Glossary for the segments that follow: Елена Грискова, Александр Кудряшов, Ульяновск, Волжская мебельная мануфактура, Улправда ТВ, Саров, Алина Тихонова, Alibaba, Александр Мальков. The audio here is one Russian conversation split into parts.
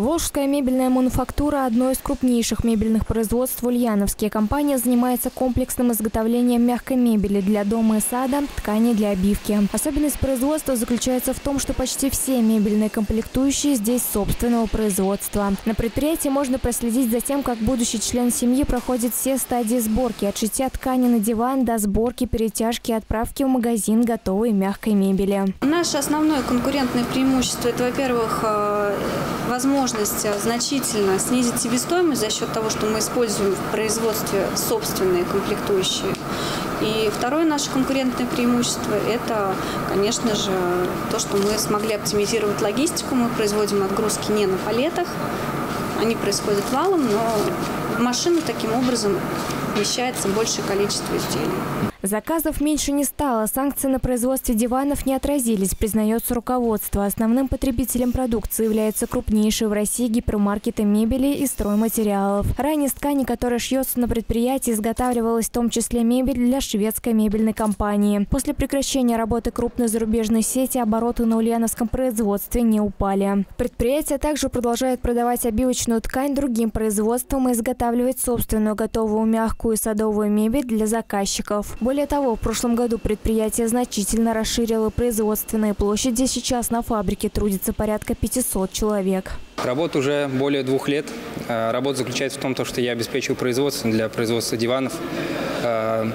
Волжская мебельная мануфактура – одно из крупнейших мебельных производств в Ульяновске. Компания занимается комплексным изготовлением мягкой мебели для дома и сада, тканей для обивки. Особенность производства заключается в том, что почти все мебельные комплектующие здесь собственного производства. На предприятии можно проследить за тем, как будущий член семьи проходит все стадии сборки – от шитья ткани на диван до сборки, перетяжки и отправки в магазин готовой мягкой мебели. Наше основное конкурентное преимущество – это, во-первых, возможность значительно снизить себестоимость за счет того, что мы используем в производстве собственные комплектующие. И второе наше конкурентное преимущество – это, конечно же, то, что мы смогли оптимизировать логистику. Мы производим отгрузки не на палетах, они происходят валом, но машина таким образом вмещается большее количество изделий. Заказов меньше не стало. Санкции на производстве диванов не отразились, признается руководство. Основным потребителем продукции являются крупнейшие в России гипермаркеты мебели и стройматериалов. Ранее из ткани, которая шьется на предприятии, изготавливалась в том числе мебель для шведской мебельной компании. После прекращения работы крупной зарубежной сети обороты на ульяновском производстве не упали. Предприятие также продолжает продавать обивочную ткань другим производствам и изготавливать собственную готовую мягкую и садовую мебель для заказчиков. Более того, в прошлом году предприятие значительно расширило производственные площади. Сейчас на фабрике трудится порядка 500 человек. Работа уже более 2 лет. Работа заключается в том, что я обеспечиваю производство для производства диванов.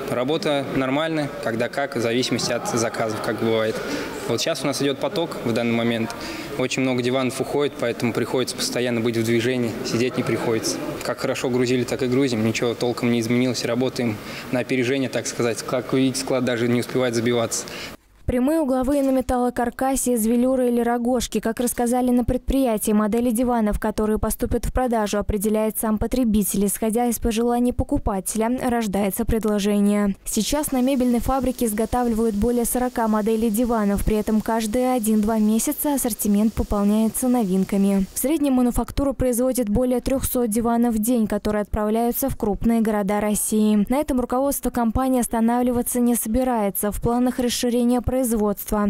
Работа нормальная, когда как, в зависимости от заказов, как бывает. Вот сейчас у нас идет поток в данный момент. Очень много диванов уходит, поэтому приходится постоянно быть в движении, сидеть не приходится. Как хорошо грузили, так и грузим. Ничего толком не изменилось. Работаем на опережение, так сказать. Как видите, склад даже не успевает забиваться. Прямые угловые на металлокаркасе из велюра или рогожки, как рассказали на предприятии, модели диванов, которые поступят в продажу, определяет сам потребитель. Исходя из пожеланий покупателя, рождается предложение. Сейчас на мебельной фабрике изготавливают более 40 моделей диванов. При этом каждые 1-2 месяца ассортимент пополняется новинками. В среднем мануфактура производит более 300 диванов в день, которые отправляются в крупные города России. На этом руководство компании останавливаться не собирается. В планах расширения производства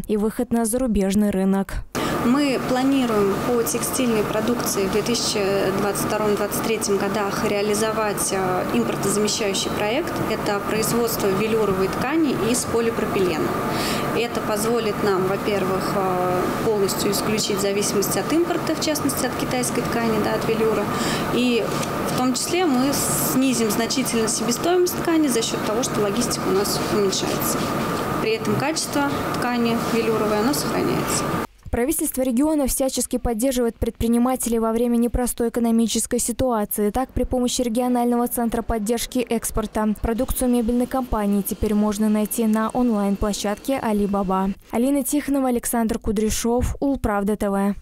и выход на зарубежный рынок. Мы планируем по текстильной продукции в 2022-2023 годах реализовать импортозамещающий проект. Это производство велюровой ткани из полипропилена. Это позволит нам, во-первых, полностью исключить зависимость от импорта, в частности от китайской ткани, от велюра. И в том числе мы снизим значительно себестоимость ткани за счет того, что логистика у нас уменьшается. При этом качество ткани велюровой, оно сохраняется. Правительство региона всячески поддерживает предпринимателей во время непростой экономической ситуации. Так, при помощи регионального центра поддержки экспорта продукцию мебельной компании теперь можно найти на онлайн-площадке Alibaba. Алина Тихонова, Александр Кудряшов, Улправда ТВ.